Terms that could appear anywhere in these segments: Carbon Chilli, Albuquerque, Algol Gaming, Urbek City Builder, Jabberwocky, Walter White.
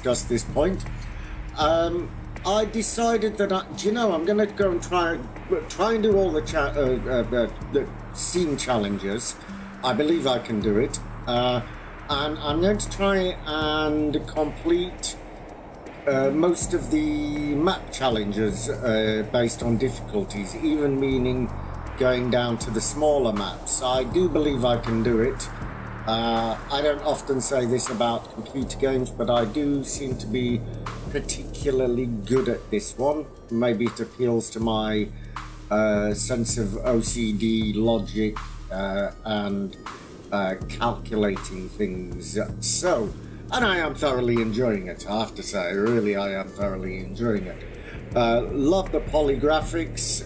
Just this point, I decided that I'm going to go and try and do all the scene challenges. I believe I can do it, and I'm going to try and complete most of the map challenges based on difficulties, even meaning going down to the smaller maps. I do believe I can do it. I don't often say this about computer games, but I do seem to be particularly good at this one. Maybe it appeals to my sense of OCD, logic, and calculating things. So, and I am thoroughly enjoying it, I have to say. Really, I am thoroughly enjoying it. Love the polygraphics,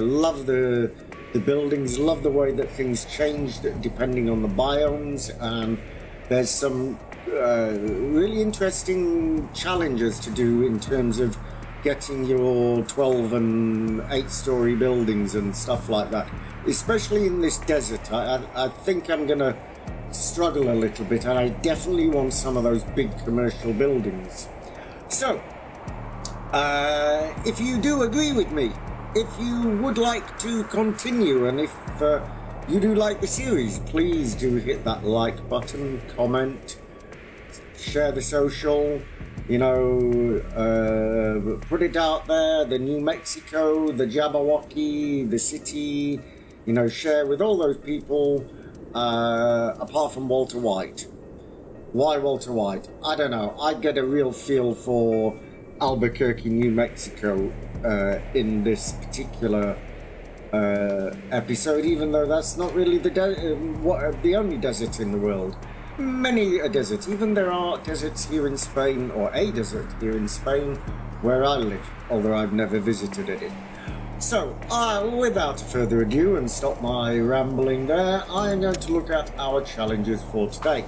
love the buildings, love the way that things changed depending on the biomes, and there's some really interesting challenges to do in terms of getting your 12 and 8-story buildings and stuff like that, especially in this desert. I think I'm going to struggle a little bit, and I definitely want some of those big commercial buildings. So, if you do agree with me, if you would like to continue, and if you do like the series, please do hit that like button, comment, share the social, you know, put it out there, the New Mexico, the Jabberwocky, the city, you know, share with all those people, apart from Walter White. Why Walter White? I don't know. I get a real feel for Albuquerque, New Mexico in this particular episode, even though that's not really the only desert in the world. Many a desert, even there are deserts here in Spain, or a desert here in Spain where I live, although I've never visited it. So, without further ado, and stop my rambling there, I am going to look at our challenges for today.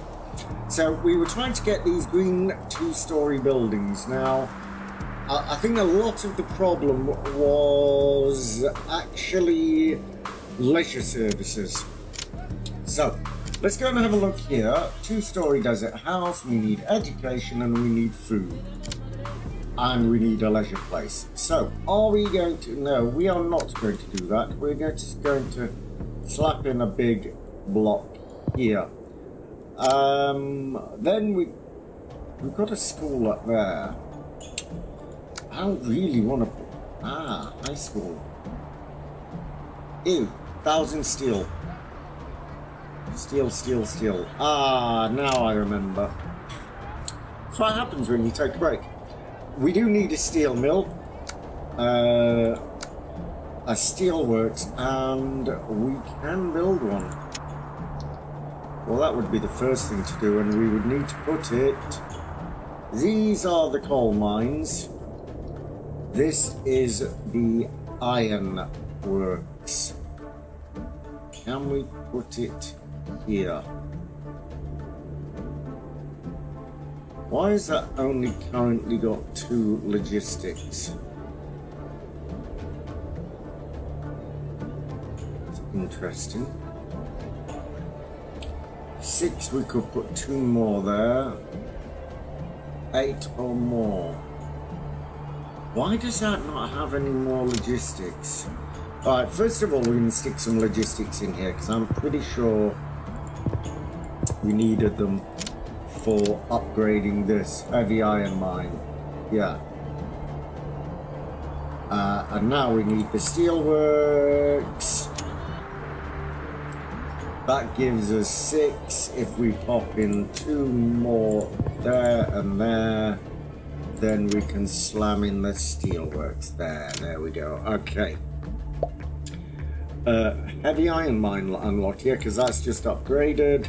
So, we were trying to get these green 2-story buildings. Now, I think a lot of the problem was actually leisure services. So, let's go and have a look here. 2-story desert house, we need education and we need food. And we need a leisure place. So, are we going to... No, we are not going to do that. We're just going to slap in a big block here. Then we've got a school up there. I don't really want to... Ah, high school. Ew, 1,000 steel. Steel, steel, steel. Ah, now I remember. That's what happens when you take a break. We do need a steel mill, a steelworks, and we can build one. Well, that would be the first thing to do, and we would need to put it... These are the coal mines. This is the iron works. Can we put it here? Why is that only currently got 2 logistics? That's interesting. 6, we could put 2 more there. 8 or more. Why does that not have any more logistics? Alright, first of all, we're going to stick some logistics in here, because I'm pretty sure we needed them for upgrading this heavy iron mine. Yeah. And now we need the steelworks. That gives us 6. If we pop in 2 more there and there, then we can slam in the steelworks there. There we go. Okay. Heavy iron mine unlocked here, because that's just upgraded.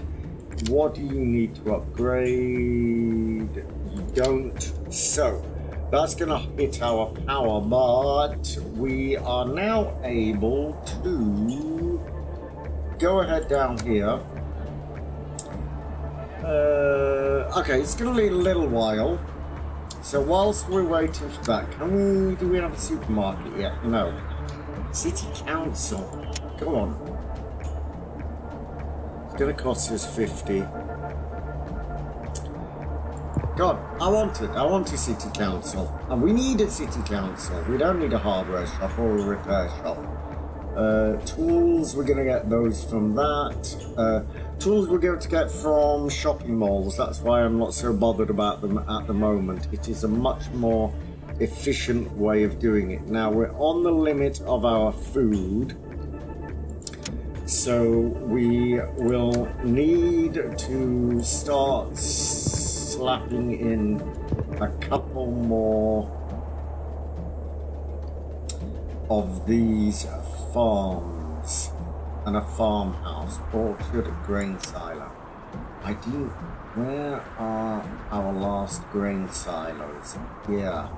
What do you need to upgrade? You don't. So, that's going to hit our power, but we are now able to go ahead down here. Okay, it's going to be a little while. So, whilst we're waiting for that, do we have a supermarket yet? No. City Council. Come on. It's going to cost us 50. God, I want it. I want a City Council. And we need a City Council. We don't need a hardware shop or a repair shop. Tools, we're going to get those from that. Tools we're going to get from shopping malls. That's why I'm not so bothered about them at the moment. It is a much more efficient way of doing it. Now we're on the limit of our food, so we will need to start slapping in a couple more of these farms and a farmhouse, orchard, a grain silo. I do. Where are our last grain silos? Yeah.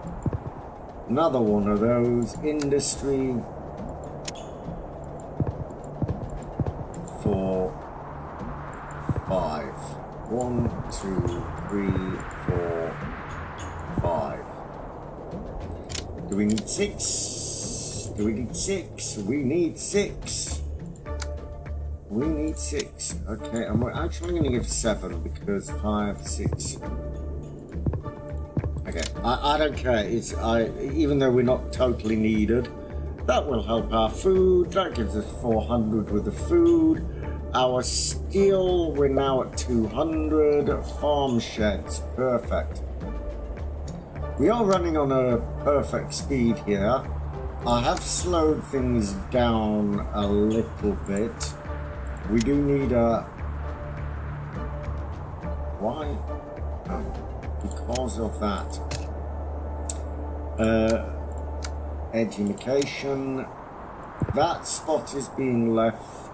Another one of those. Industry for 5. 1, 2, 3, 4, 5. Do we need 6? Do we need 6? We need 6. We need 6. Okay, and we're actually going to give 7 because 5, 6. Okay, I don't care. Even though we're not totally needed, that will help our food. That gives us 400 with the food. Our steel, we're now at 200. Farm sheds, perfect. We are running on a perfect speed here. I have slowed things down a little bit. We do need a... Why? Because of that. Education. That spot is being left.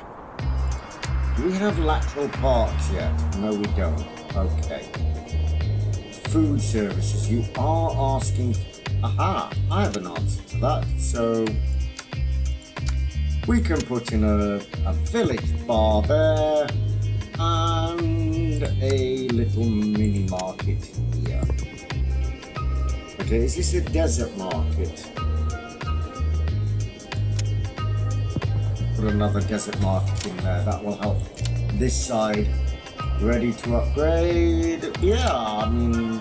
Do we have lateral parks yet? No, we don't. Okay. Food services. You are asking... Aha! I have an answer to that. So... we can put in a village bar there and a little mini market here. Okay, is this a desert market? Put another desert market in there, that will help. This side, ready to upgrade. Yeah, I mean,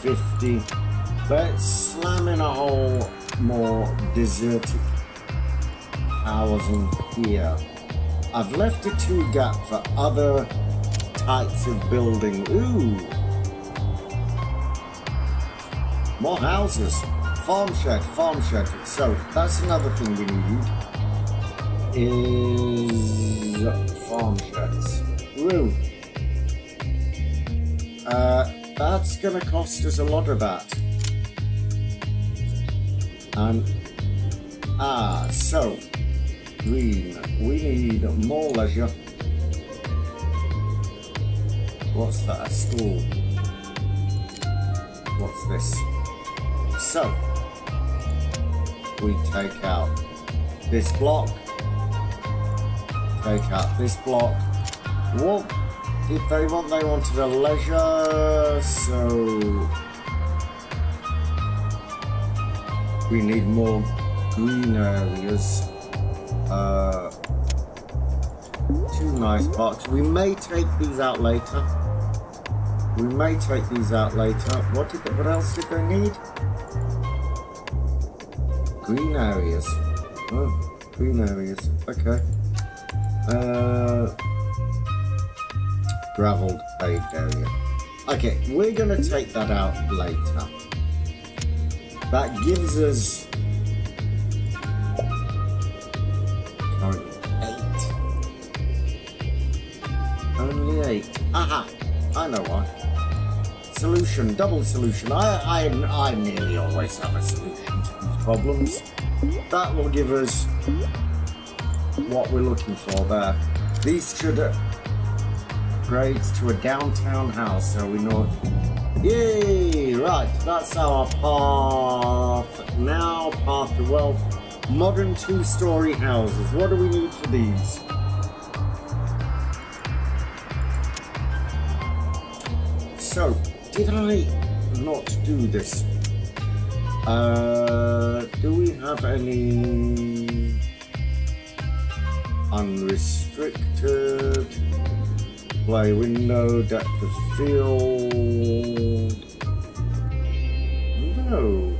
50. Let's slam in a whole more deserted housing here. I've left a 2 gap for other types of building. Ooh! More houses. Farm shed, farm shed. So that's another thing we need is farm sheds. Ooh. That's gonna cost us a lot of that. So green. We need more leisure. What's that? A school. What's this? So, we take out this block. Take out this block. What did they want? They wanted a leisure, so... we need more green areas. 2 nice parks. We may take these out later. What else did they need? Green areas. Oh, green areas. Okay. Graveled paved area. Okay, we're gonna take that out later. That gives us 8. Only 8. Aha! I know why. Solution. Double solution. I nearly always have a solution to these problems. That will give us what we're looking for there. These should upgrade to a downtown house, so we know... Yay! Right, that's our path. Now, path to wealth. Modern 2-story houses. What do we need for these? So, did I not do this? Do we have any unrestricted play window, depth of field? No.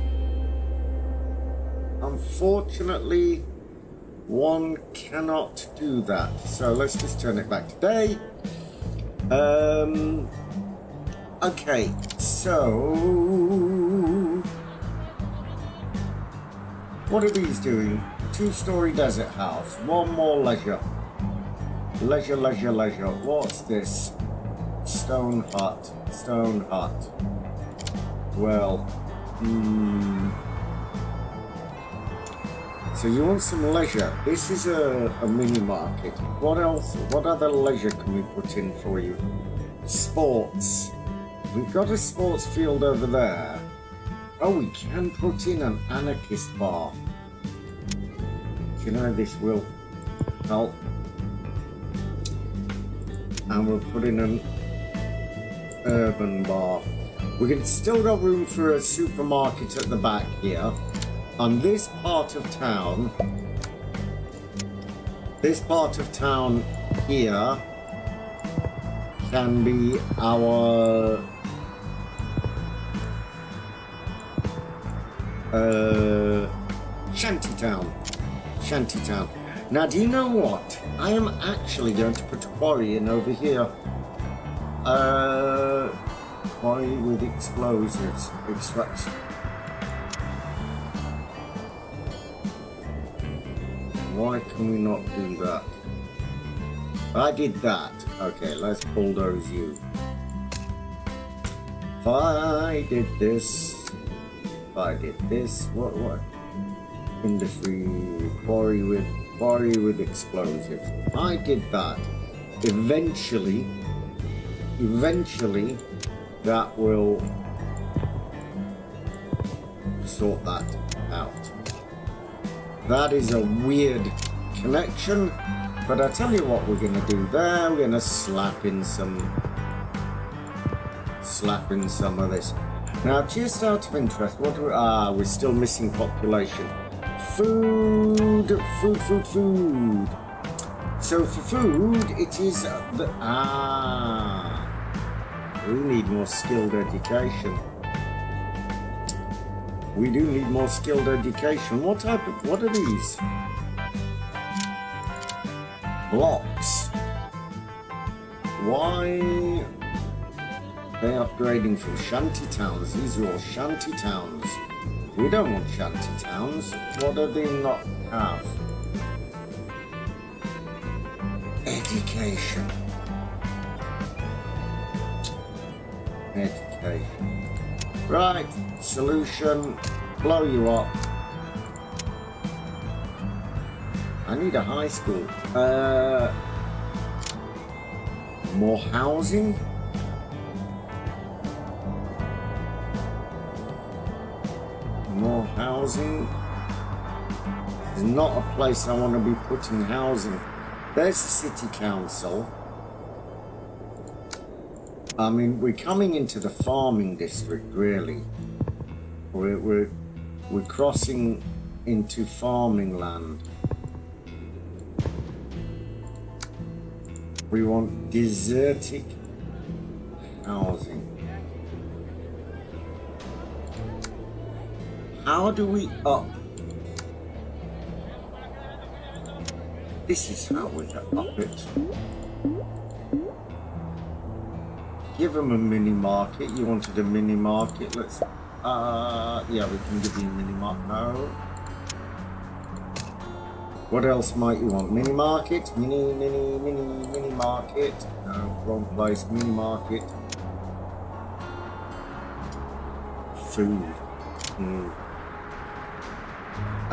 Unfortunately, one cannot do that. So let's just turn it back to day. Okay, so what are these doing? Two-story desert house. One more leisure. Leisure, leisure, leisure. What's this? Stone hut. Stone hut. Well, so you want some leisure. This is a mini market. What else? What other leisure can we put in for you? Sports. We've got a sports field over there. Oh, we can put in an anarchist bar. You know, this will help. And we'll put in an urban bar. We can still got room for a supermarket at the back here. On this part of town, here can be our shanty town. Now, do you know what? I am actually going to put a quarry in over here. Quarry with explosives. Extraction. Why can we not do that? I did that. Okay, let's bulldoze you. If I did this, what? Industry, quarry with explosives. I did that. Eventually that will sort that out. That is a weird connection, but I tell you what we're gonna do there. We're gonna slap in some of this. Now, just out of interest, what do we, we're still missing population. Food. So for food, it is the, we need more skilled education. We do need more skilled education. What type of, what are these? Blocks. Why are they upgrading from shanty towns? These are all shanty towns. We don't want shanty towns. What do they not have? Education. Right, solution, blow you up. I need a high school. More housing? There's not a place I want to be putting housing. There's the city council. I mean, we're coming into the farming district, really. We're crossing into farming land. We want desertic housing. How do we up? This is how we up it. Give them a mini market. You wanted a mini market. Let's, yeah, we can give you a mini market. No. What else might you want? Mini market? Mini market. No, wrong place. Mini market. Food. I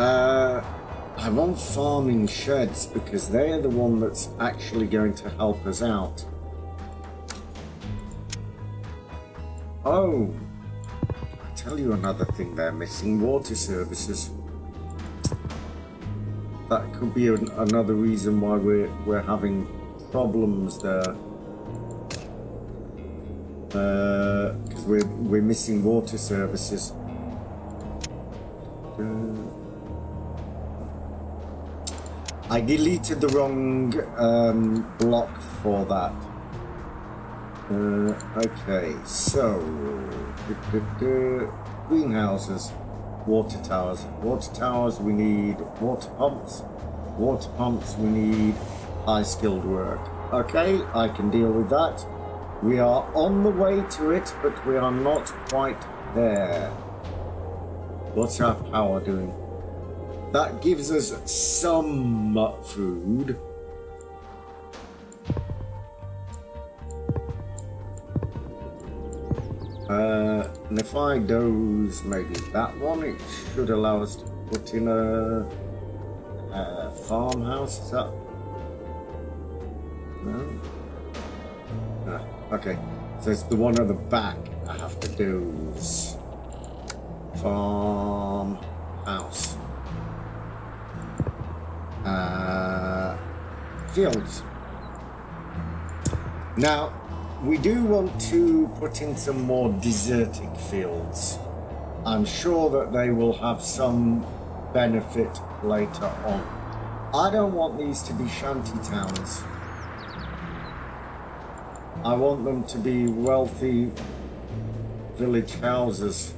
want farming sheds because they are the one that's actually going to help us out. Oh, I'll tell you another thing they're missing, water services. That could be another reason why we're having problems there. Because we're missing water services. I deleted the wrong block for that. Okay, so greenhouses, water towers. Water towers, we need water pumps. Water pumps, we need high skilled work. Okay, I can deal with that. We are on the way to it, but we are not quite there. What's our power doing? That gives us some food. And if I doze maybe that one, it should allow us to put in a farmhouse. Is that? No? No. Okay. So it's the one at the back I have to doze. Farmhouse. Fields. Now, we do want to put in some more deserted fields. I'm sure that they will have some benefit later on. I don't want these to be shanty towns. I want them to be wealthy village houses.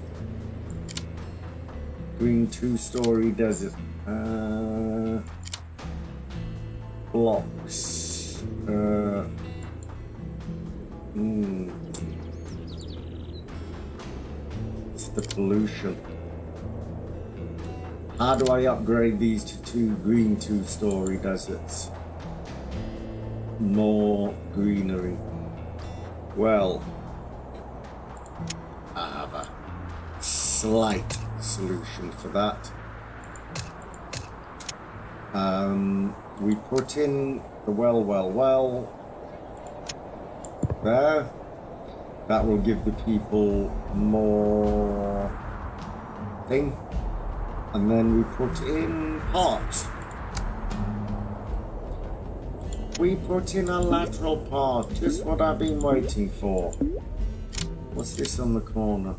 Green two-story desert. Blocks. It's the pollution. How do I upgrade these to two green two-story deserts? More greenery. Well, I have a slight solution for that. We put in the well there. That will give the people more thing. And then we put in parks. We put in a lateral park, just what I've been waiting for. What's this on the corner?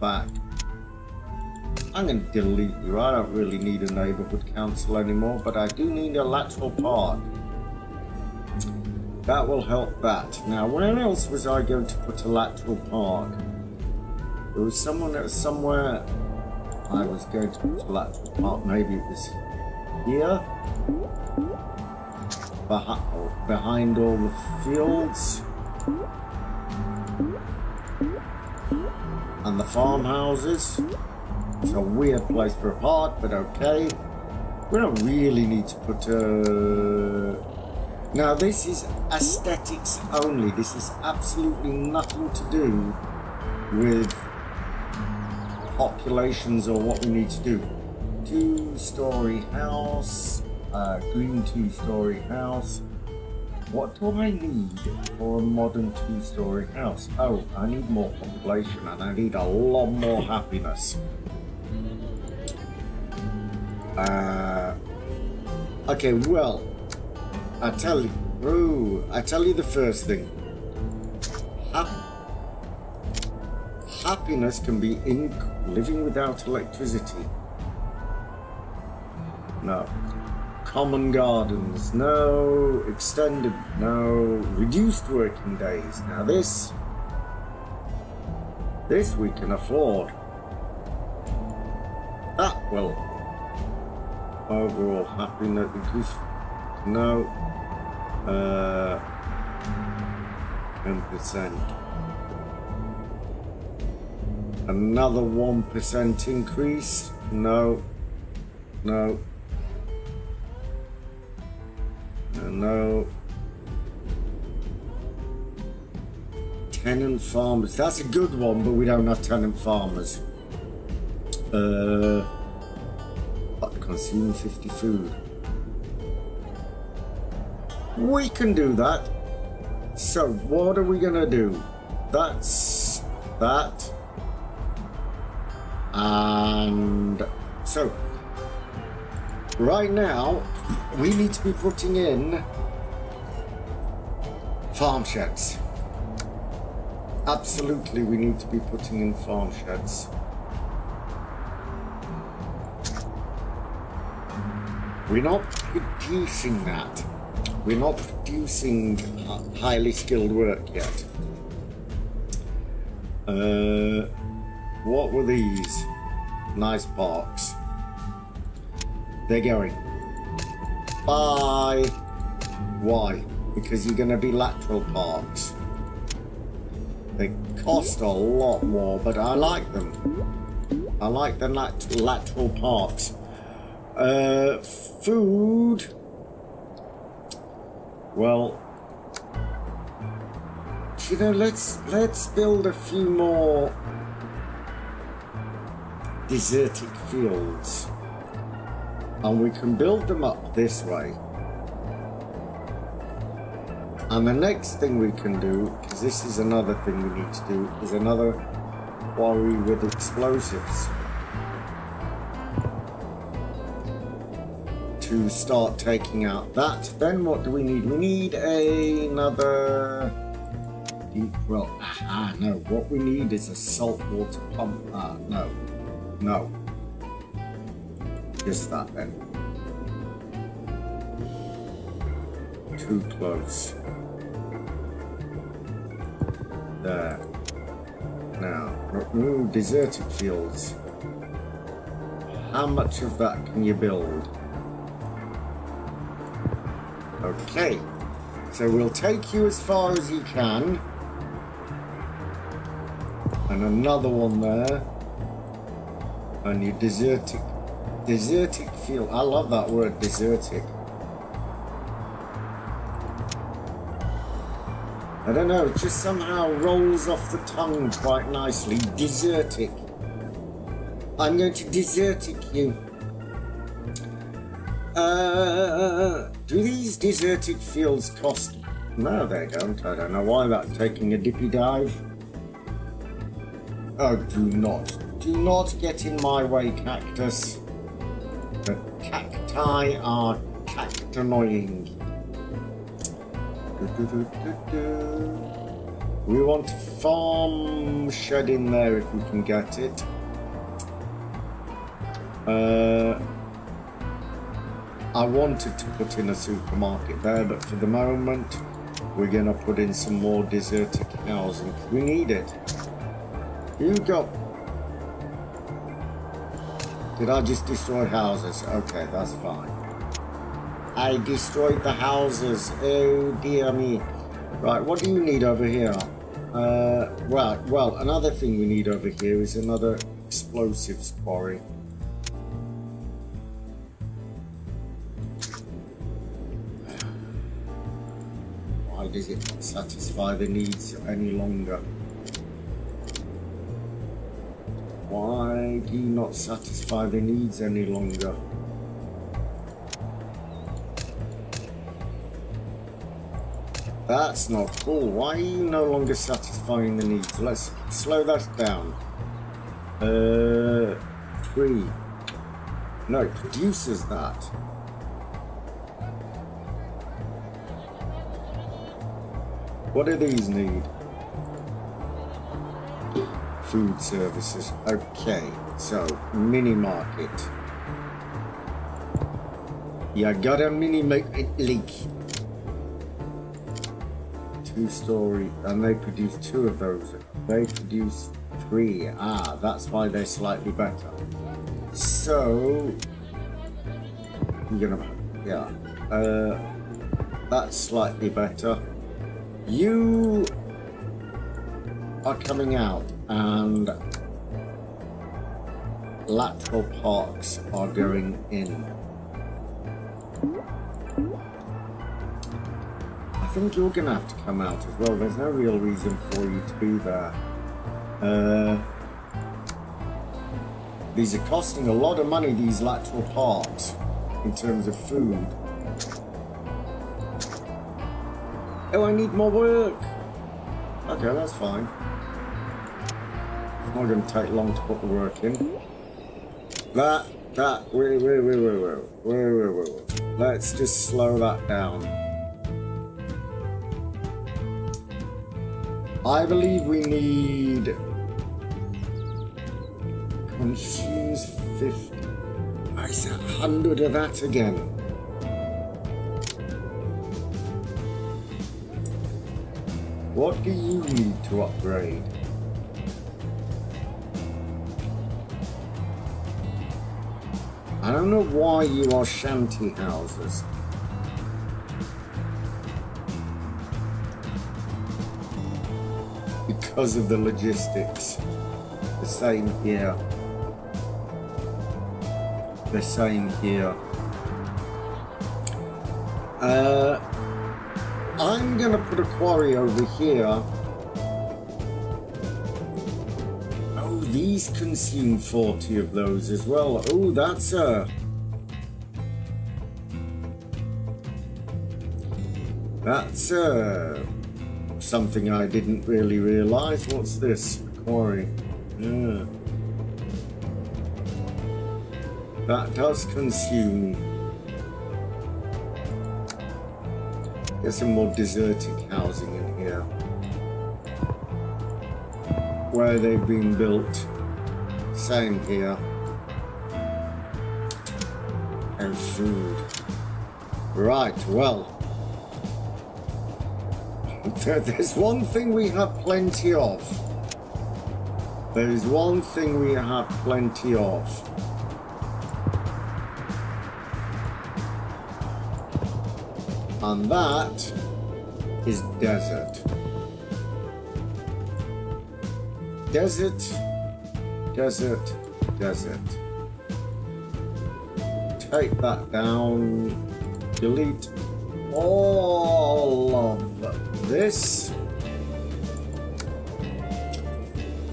Back. I'm going to delete you. I don't really need a neighbourhood council anymore, but I do need a lateral park. That will help that. Now, where else was I going to put a lateral park? There was someone that was somewhere I was going to put a lateral park. Maybe it was here. Behind all the fields. And the farmhouses. It's a weird place for a park, but okay. We don't really need to put a... Now this is aesthetics only. This is absolutely nothing to do with populations or what we need to do. Two-story house, green two-story house. What do I need for a modern two-story house? Oh, I need more population and I need a lot more happiness. Okay, well, I tell you the first thing. Happiness can be in living without electricity. No. Common gardens, no. Extended, no. Reduced working days. Now this we can afford. That will. Overall happiness, no, 10%. Another 1% increase, no. Tenant farmers, that's a good one, but we don't have tenant farmers. Consume 50 food. We can do that. So what are we gonna do? That's that. And so right now we need to be putting in farm sheds. Absolutely, we need to be putting in farm sheds. We're not producing that. We're not producing highly skilled work yet. What were these? Nice parks. They're going. Bye. Why? Because you're going to be lateral parks. They cost a lot more, but I like them. I like the lateral parks. Food. Well, you know, let's build a few more deserted fields, and we can build them up this way. And the next thing we can do, because this is another thing we need to do, is another quarry with explosives to start taking out that. Then what do we need? We need another deep well. Ah, no, what we need is a salt water pump. Ah, no, no, just that then. Too close. There. Now, remove deserted fields. How much of that can you build? Okay. So we'll take you as far as you can. And another one there. And you deserted field. I love that word, deserted. I don't know, it just somehow rolls off the tongue quite nicely. Desertic. I'm going to desertic you. Do these deserted fields cost? No, they don't. I don't know why that's taking a dippy dive. Oh, do not get in my way, cactus. The cacti are cactannoying. We want a farm shed in there if we can get it. I wanted to put in a supermarket there, but for the moment we're going to put in some more deserted housing. We need it. You got... Did I just destroy houses? Okay, that's fine. I destroyed the houses. Oh dear me. Right, what do you need over here? Right, well, another thing we need over here is another explosives quarry. Why does it not satisfy the needs any longer? Why do you not satisfy the needs any longer? That's not cool. Why are you no longer satisfying the needs? Let's slow that down. 3. No, it produces that. What do these need? Food services. Okay, so mini market. You got a mini market leak. 2-story, and they produce 2 of those. They produce 3. Ah, that's why they're slightly better. So I'm gonna, yeah, that's slightly better. You are coming out, and lateral parks are going in. I think you're going to have to come out as well. There's no real reason for you to be there. These are costing a lot of money, these lateral parks, in terms of food. Oh, I need more work! Okay, that's fine. It's not going to take long to put the work in. Wait. Let's just slow that down. I believe we need consumes 50. Nice, 100 of that again. What do you need to upgrade? I don't know why you are shanty houses. Because of the logistics. The same here. The same here. I'm going to put a quarry over here. Oh, these consume 40 of those as well. Oh, that's something I didn't really realise. What's this? Quarry. Yeah. That does consume. There's some more deserted housing in here, where they've been built. Same here. And food. Right, well. There's one thing we have plenty of. There's one thing we have plenty of. And that is desert. Desert, desert, desert. Take that down. Delete all of this.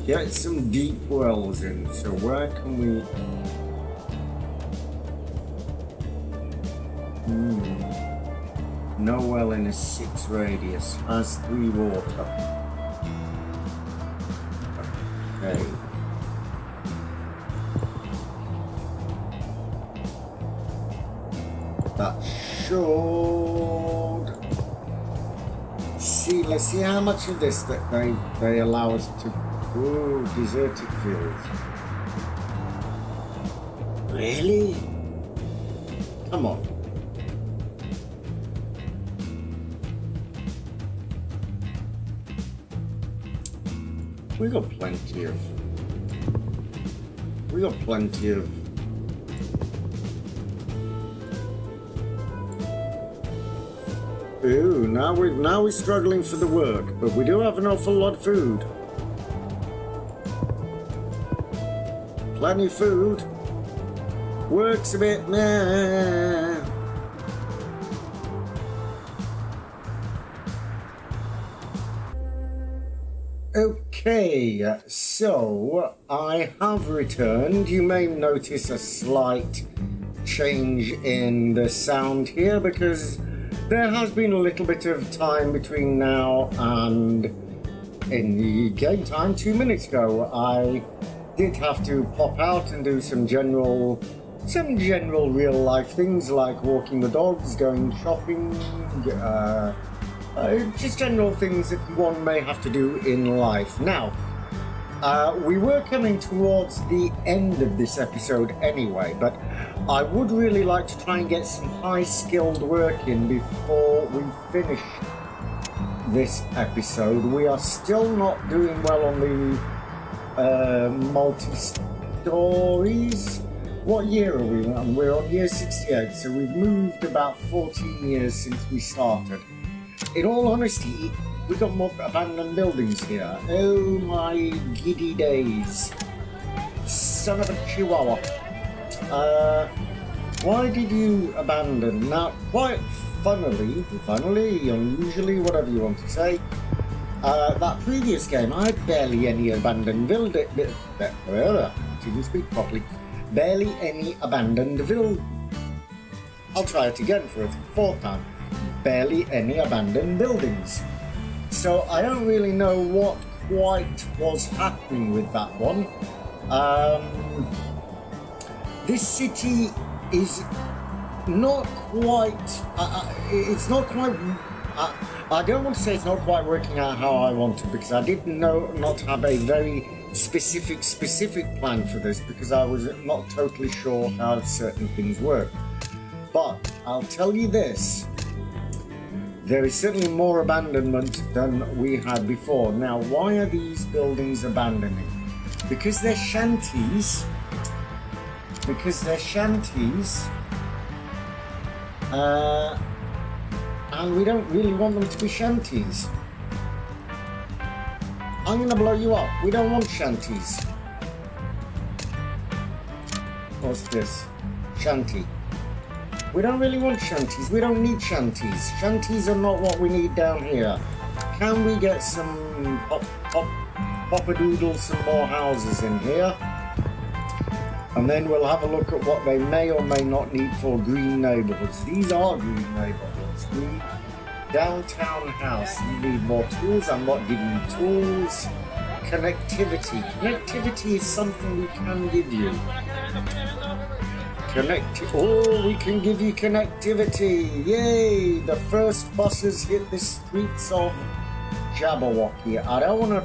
Get some deep wells in. So where can we... No well in a 6 radius, has 3 water. Okay. That should... See, let's see how much of this that they allow us to... Ooh, deserted fields. Really? Come on. We got plenty of. We got plenty of. Ooh, now we're struggling for the work, but we do have an awful lot of food. Plenty of food. Works a bit meh. Okay, so I have returned. You may notice a slight change in the sound here because there has been a little bit of time between now and in the game time 2 minutes ago. I did have to pop out and do some general real life things like walking the dogs, going shopping, just general things that one may have to do in life. Now, we were coming towards the end of this episode anyway, but I would really like to try and get some high-skilled work in before we finish this episode. We are still not doing well on the multi-stories. What year are we on? We're on year 68, so we've moved about 14 years since we started. In all honesty, we got more abandoned buildings here. Oh my giddy days. Son of a chihuahua. Why did you abandon? Now, quite funnily, unusually, whatever you want to say, that previous game, I had barely any abandoned buildings. Didn't speak properly. Barely any abandoned buildings. I'll try it again for a fourth time. Barely any abandoned buildings. So I don't really know what quite was happening with that one. This city is not quite... it's not quite... I don't want to say it's not quite working out how I want it, because I did not have a very specific plan for this because I was not totally sure how certain things work. But I'll tell you this, there is certainly more abandonment than we had before. Now, why are these buildings abandoning? Because they're shanties, and we don't really want them to be shanties. I'm gonna blow you up. We don't want shanties. What's this? Shanty. We don't really want shanties. We don't need shanties. Shanties are not what we need down here. Can we get some pop-a-doodle, some more houses in here? And then we'll have a look at what they may or may not need for green neighborhoods. These are green neighborhoods. Green downtown house. You need more tools. I'm not giving you tools. Connectivity. Connectivity is something we can give you. Oh, we can give you connectivity. Yay! The first buses hit the streets of Jabberwocky. I don't want to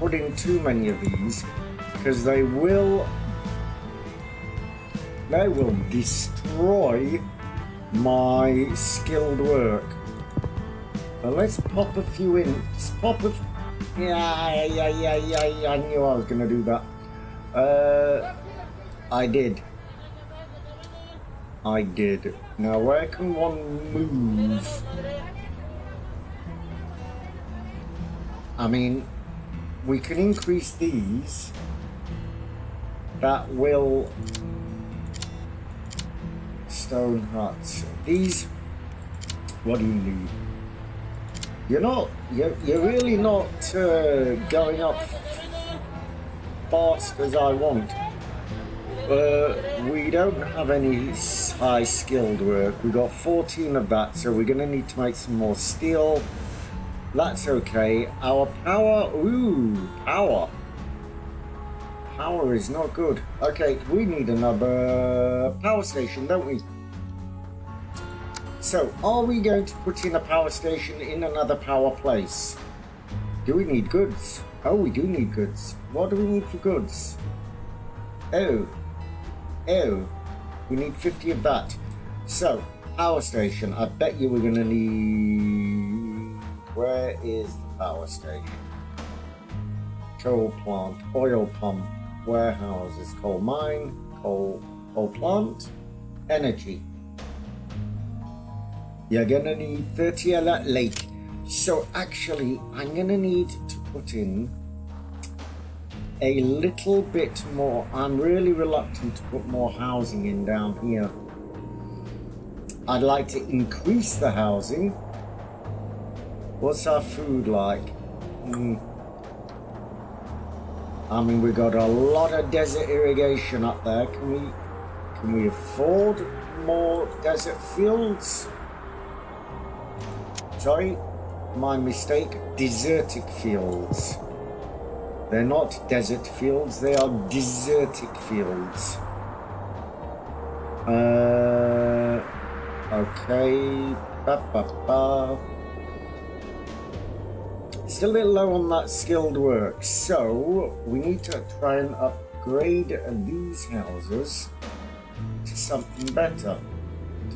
put in too many of these because they will destroy my skilled work. But let's pop a few in. Yeah, I knew I was going to do that. I did. Now, where can one move? I mean, we can increase these. That will... Stone huts. These... What do you need? You're really not going up fast as I want. We don't have any high skilled work. We got 14 of that, so we're gonna need to make some more steel. That's okay. Our power, ooh, power. Power is not good. Okay, we need another power station, don't we? So, are we going to put in a power station in another power place? Do we need goods? Oh, we do need goods. What do we need for goods? Oh, we need 50 of that. So, power station. I bet you we're gonna need... Where is the power station? Coal plant, oil pump, warehouses, coal mine, coal plant, energy. You're gonna need 30 of that lake. So actually, I'm gonna need to put in a little bit more. I'm really reluctant to put more housing in down here. I'd like to increase the housing. What's our food like? I mean, we got a lot of desert irrigation up there. Can we afford more desert fields? Sorry, my mistake, desertic fields. They're not desert fields, they are desertic fields. Okay. Still a bit low on that skilled work, so we need to try and upgrade these houses to something better.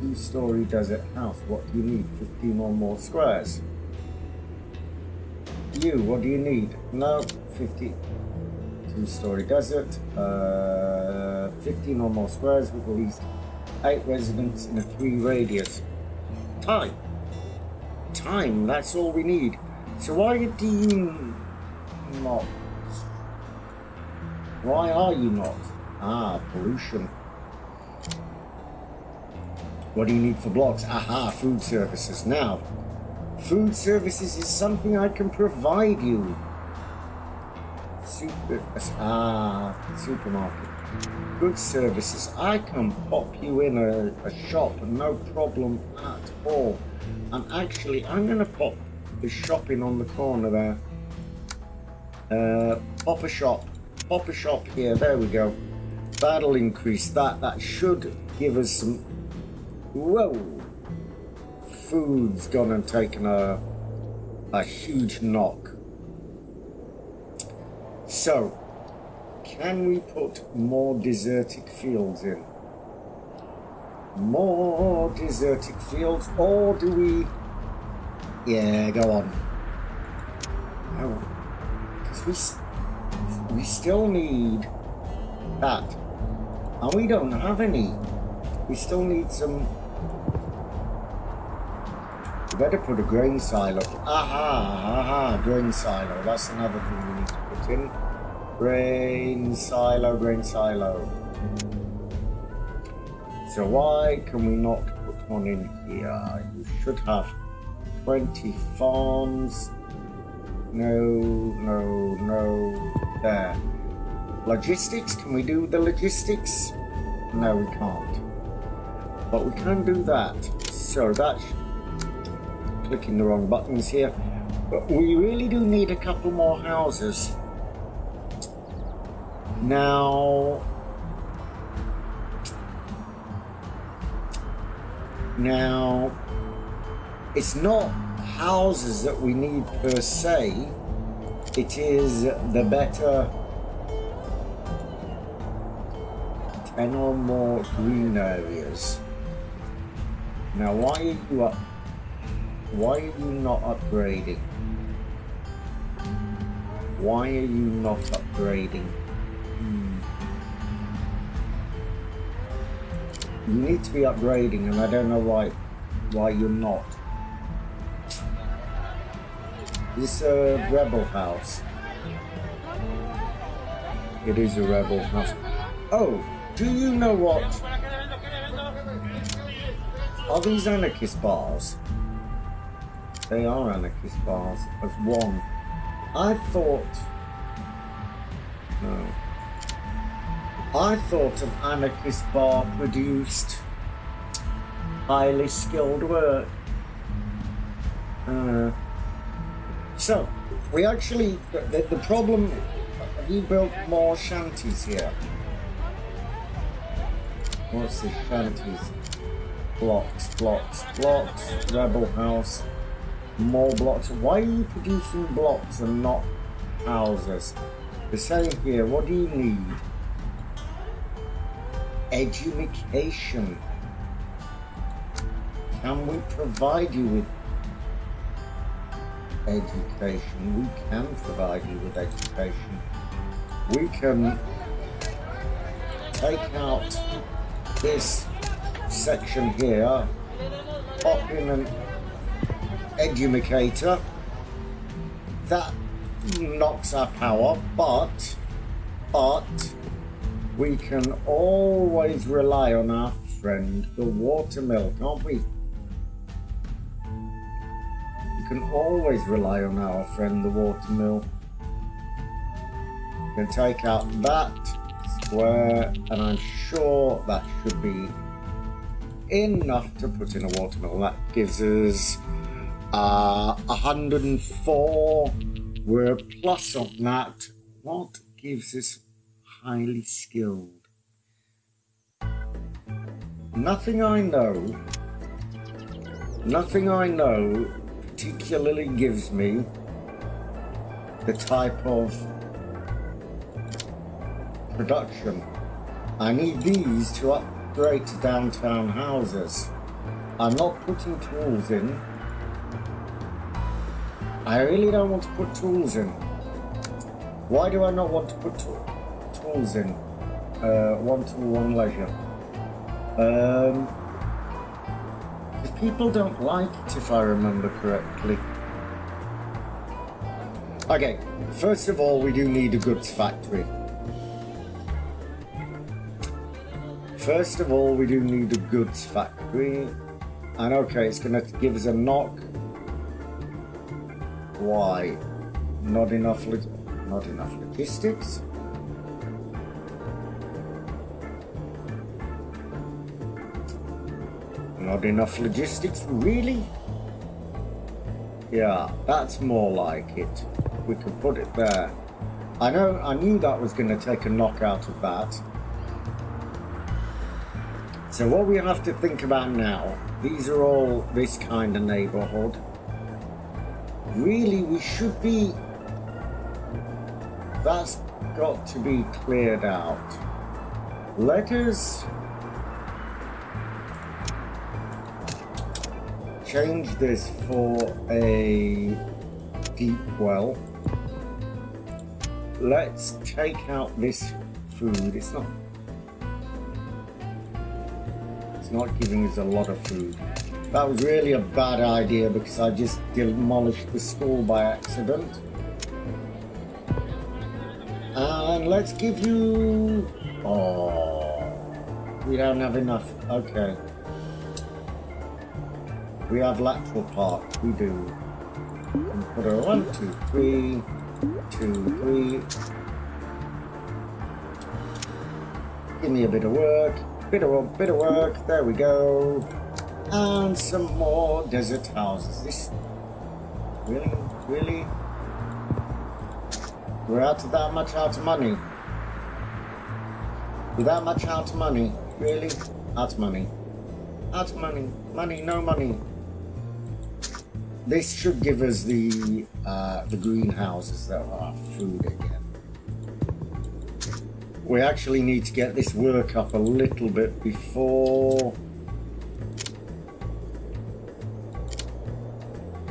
Two-story desert house, what do you need? 15 or more squares. You, what do you need? No, 50. Two-story desert, 15 or more squares with at least 8 residents in a 3 radius. Time, that's all we need. So why are you not? Ah, pollution. What do you need for blocks? Aha, food services. Now, food services is something I can provide you. Supermarket. Good services. I can pop you in a shop, no problem at all. And actually, I'm going to pop the shop in on the corner there. Pop a shop here. There we go. That'll increase that. That should give us some... Whoa! Food's gone and taken a huge knock. So, can we put more desertic fields in? More desertic fields, or do we... Yeah, go on. No, because we still need that. And we don't have any. We still need some... We better put a grain silo. Aha, grain silo. That's another thing we need to put in. Grain silo. So why can we not put one in here? You should have 20 farms. No. There. Logistics, can we do the logistics? No, we can't. But we can do that. So that's... Clicking the wrong buttons here. But we really do need a couple more houses. Now, it's not houses that we need per se, it is the better 10 or more green areas. Now why are you not upgrading? You need to be upgrading, and I don't know why you're not. This a rebel house. It is a rebel house. Oh, do you know what? Are these anarchist bars? They are anarchist bars of one. I thought... No. I thought an anarchist bar produced highly skilled work. So, we actually, the problem, have you built more shanties here? What's the shanties? Blocks, rebel house, more blocks. Why are you producing blocks and not houses? The same here, what do you need? Education. Can we provide you with education? We can provide you with education. We can take out this section here, pop in an edumacator. That knocks our power, but we can always rely on our friend, the watermill, can't we? You can always rely on our friend, the watermill. You can take out that square, and I'm sure that should be enough to put in a watermill. That gives us 104. We're plus on that. What gives us... highly skilled. Nothing I know particularly gives me the type of production. I need these to upgrade to downtown houses. I'm not putting tools in. I really don't want to put tools in. Why do I not want to put tools? In one-to-one leisure, because people don't like it, if I remember correctly. Okay, first of all, we do need a goods factory. And okay, it's going to give us a knock. Why? Not enough logistics. Not enough logistics, really? Yeah, that's more like it. We could put it there. I knew that was going to take a knock out of that. So what we have to think about now, these are all this kind of neighborhood. Really, we should be That's got to be cleared out. Let us change this for a deep well. Let's take out this food. It's not giving us a lot of food. That was really a bad idea because I just demolished the school by accident. And let's give you... Oh, we don't have enough. Okay. We have lateral park. We do. And put a 1, 2, 3, 2, 3. Give me a bit of work. Bit of work. There we go. And some more desert houses. This really, we're out of that much out of money. With that much out of money, really, out of money, no money. This should give us the greenhouses that are food again. We actually need to get this work up a little bit before.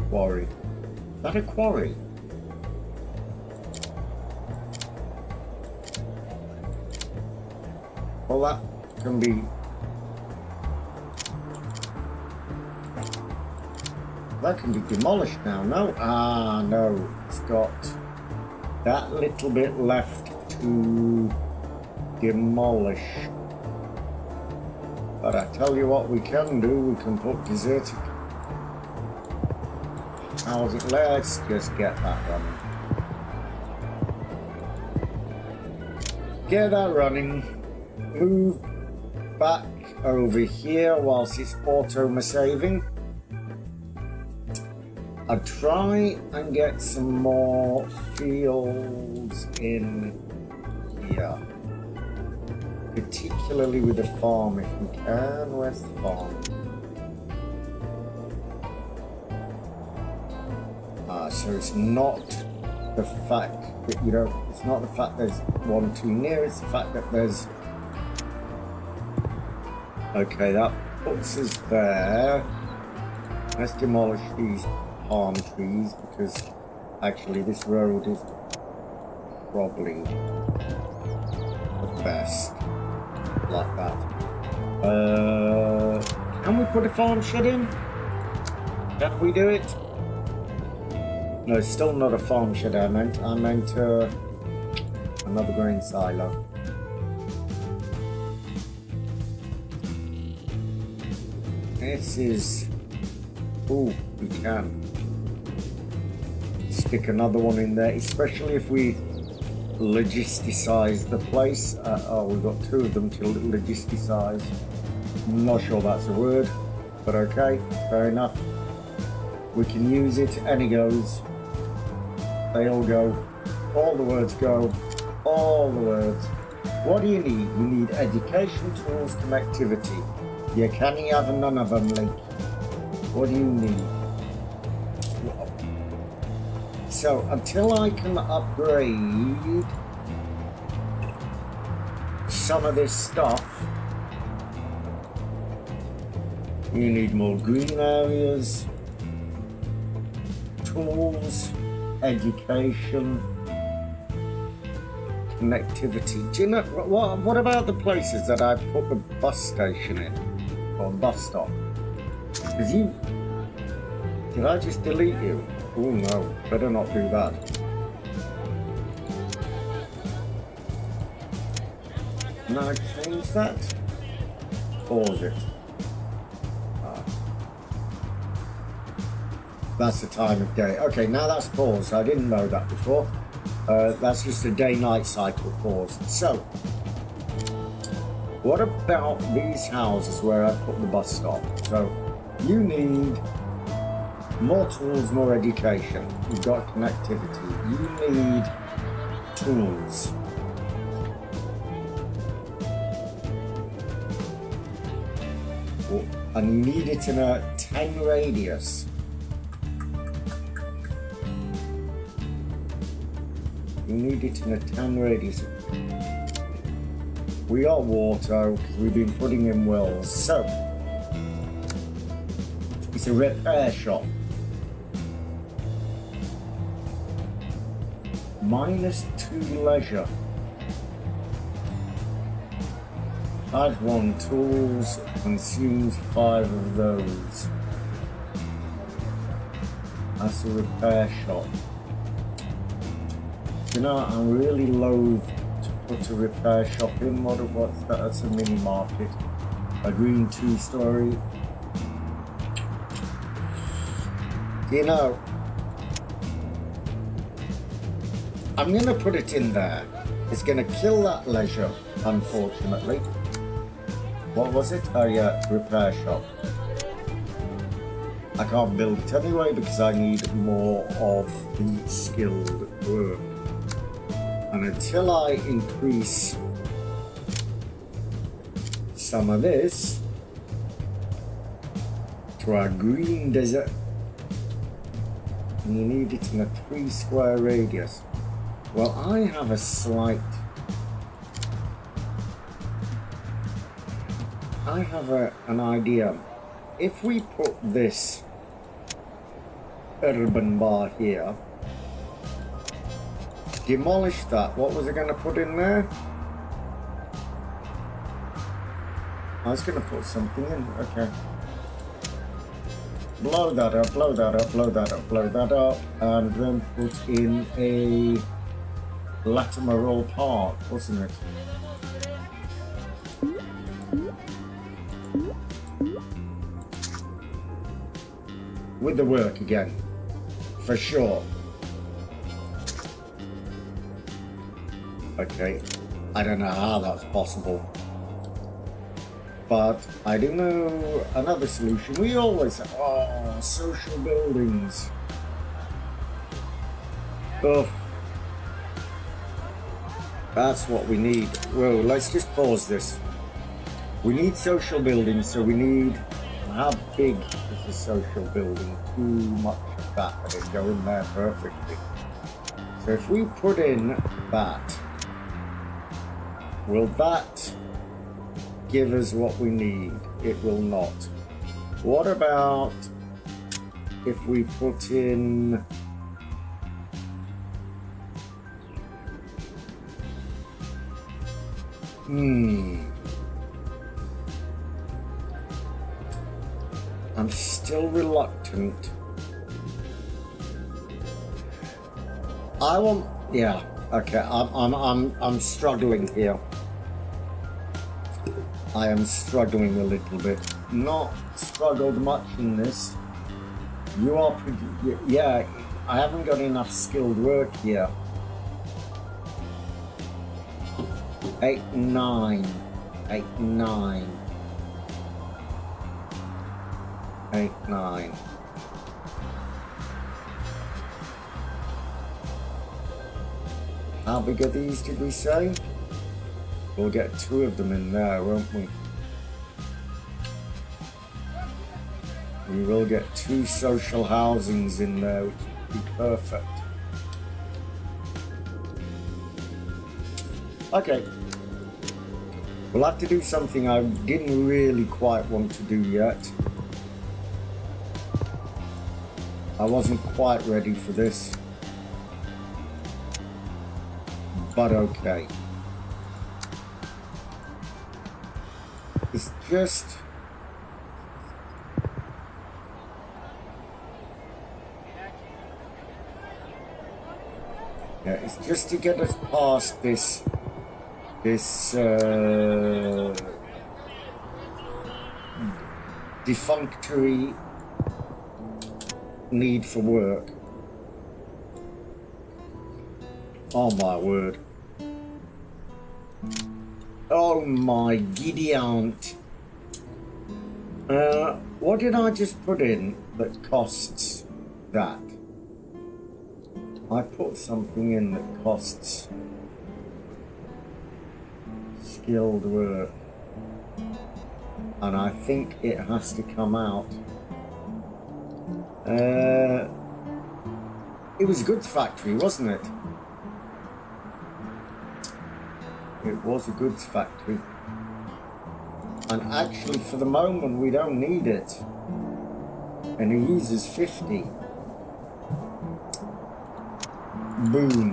Quarry. Is that a quarry? Well, that can be... That can be demolished now, no? Ah, no. It's got that little bit left to demolish. But I tell you what we can do, we can put deserted. How's it? Let's just get that running. Get that running. Move back over here whilst it's auto-saving. I'll try and get some more fields in here. Particularly with the farm if we can. Where's the farm? So it's not the fact that, you know, it's not the fact there's one too near, it's the fact that there's... Okay, that puts us there. Let's demolish these palm trees because actually this road is probably the best. Like that. Can we put a farm shed in? Can we do it? No, it's still not a farm shed. I meant another grain silo. This is... Ooh, we can stick another one in there, especially if we logisticize the place. Oh, we've got two of them to logisticize. I'm not sure that's a word, but okay, fair enough. We can use it, and it goes. They all go. All the words go. All the words. What do you need? You need education, tools, connectivity. You can't have none of them, Link. What do you need? So, until I can upgrade some of this stuff, you need more green areas, tools, education, connectivity. Do you know what about the places that I put the bus station in, or bus stop? Because you... Did I just delete you? Oh no, better not do that. Can I change that? Pause it. That's the time of day. Okay, now that's paused. I didn't know that before. That's just a day-night cycle pause. So, what about these houses where I put the bus stop? So, you need more tools, more education. You've got connectivity. You need tools. Oh, I need it in a 10 radius. You need it in a tan radius. We are water because we've been putting in wells. So it's a repair shop. -2 leisure. Add 1 tools, consumes 5 of those. That's a repair shop. You know, I'm really loath to put a repair shop in. What's that? That's a mini market. A green 2-story. You know, I'm going to put it in there. It's going to kill that leisure, unfortunately. What was it? Oh yeah, repair shop. I can't build it anyway because I need more of the skilled work. And until I increase some of this to our green desert, you need it in a 3-square radius. Well, I have a an idea. If we put this urban bar here, demolish that. What was I going to put in there? I was going to put something in. Okay. Blow that up, blow that up, blow that up, blow that up, and then put in a Latimer Roll Park, wasn't it? With the work again, for sure. Okay, I don't know how that's possible. But I do know another solution. We always have social buildings. Oh, that's what we need. Whoa, let's just pause this. We need social buildings, so we need... How big is the social building? Too much of that, but it go in there perfectly. So if we put in that, will that give us what we need? It will not. What about if we put in I'm still reluctant. I want, yeah, okay, I'm struggling here. I am struggling a little bit. Not struggled much in this. You are pretty, yeah, I haven't got enough skilled work here. 8, 9. How big are these, did we say? We'll get 2 of them in there, won't we? We will get 2 social housings in there, which would be perfect. Okay. We'll have to do something I didn't really quite want to do yet. I wasn't quite ready for this. But okay. It's just... Yeah, it's just to get us past this... defunctory need for work. Oh my word. Oh my giddy aunt. What did I just put in that costs that? I put something in that costs skilled work. And I think it has to come out. It was a goods factory, wasn't it? it was a goods factory. And actually for the moment we don't need it. And he uses 50. Boom.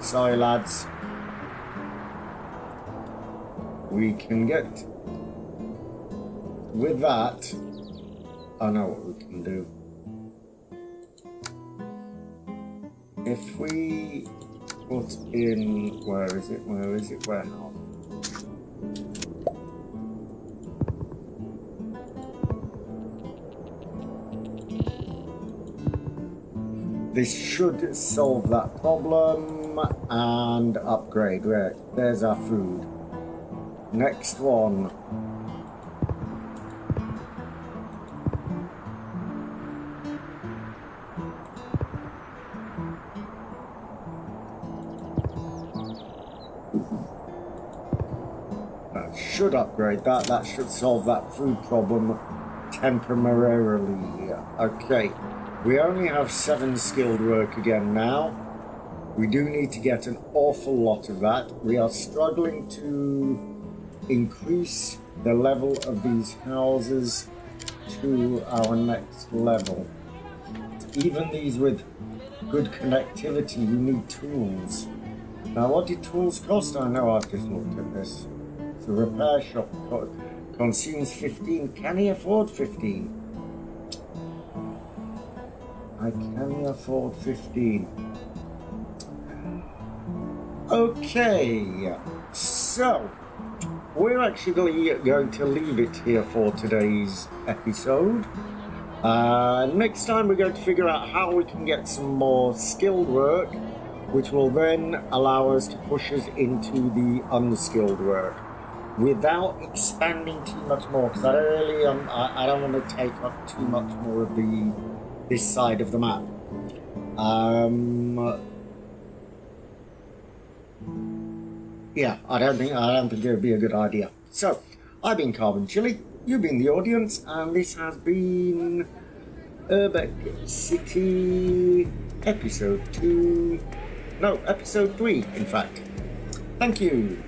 Sorry lads. We can get with that. I know what we can do. If we put in, where is it, warehouse. This should solve that problem and upgrade. Right, there's our food. Next one. Should upgrade that. That should solve that food problem temporarily. Okay, we only have 7 skilled work again now. We do need to get an awful lot of that. We are struggling to increase the level of these houses to our next level. Even these with good connectivity, you need tools. Now, what do tools cost? I know I've just looked at this. The repair shop consumes 15. Can he afford 15? I can afford 15. Okay, so we're actually going to leave it here for today's episode. Next time we're going to figure out how we can get some more skilled work, which will then allow us to push us into the unskilled work, without expanding too much more, because I really I don't want to take up too much more of this side of the map. Yeah, I don't think it would be a good idea. So I've been Carbon Chilli, you've been the audience, and this has been Urbek City episode 3 in fact. Thank you.